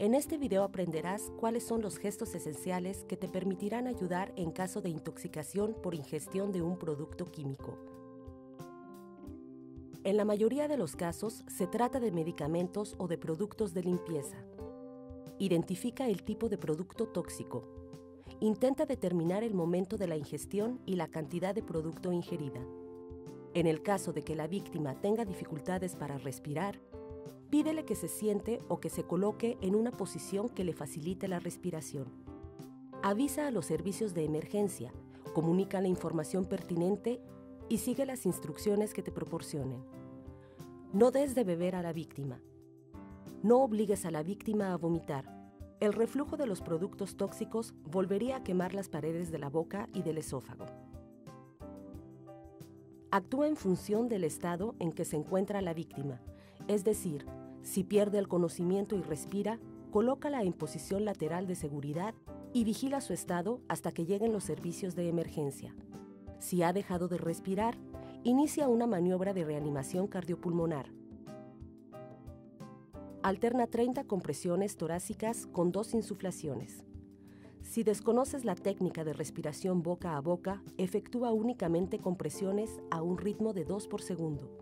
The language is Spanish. En este video aprenderás cuáles son los gestos esenciales que te permitirán ayudar en caso de intoxicación por ingestión de un producto químico. En la mayoría de los casos se trata de medicamentos o de productos de limpieza. Identifica el tipo de producto tóxico. Intenta determinar el momento de la ingestión y la cantidad de producto ingerida. En el caso de que la víctima tenga dificultades para respirar, pídele que se siente o que se coloque en una posición que le facilite la respiración. Avisa a los servicios de emergencia, comunica la información pertinente y sigue las instrucciones que te proporcionen. No des de beber a la víctima. No obligues a la víctima a vomitar. El reflujo de los productos tóxicos volvería a quemar las paredes de la boca y del esófago. Actúa en función del estado en que se encuentra la víctima. Es decir, si pierde el conocimiento y respira, colócala en posición lateral de seguridad y vigila su estado hasta que lleguen los servicios de emergencia. Si ha dejado de respirar, inicia una maniobra de reanimación cardiopulmonar. Alterna 30 compresiones torácicas con 2 insuflaciones. Si desconoces la técnica de respiración boca a boca, efectúa únicamente compresiones a un ritmo de 2 por segundo.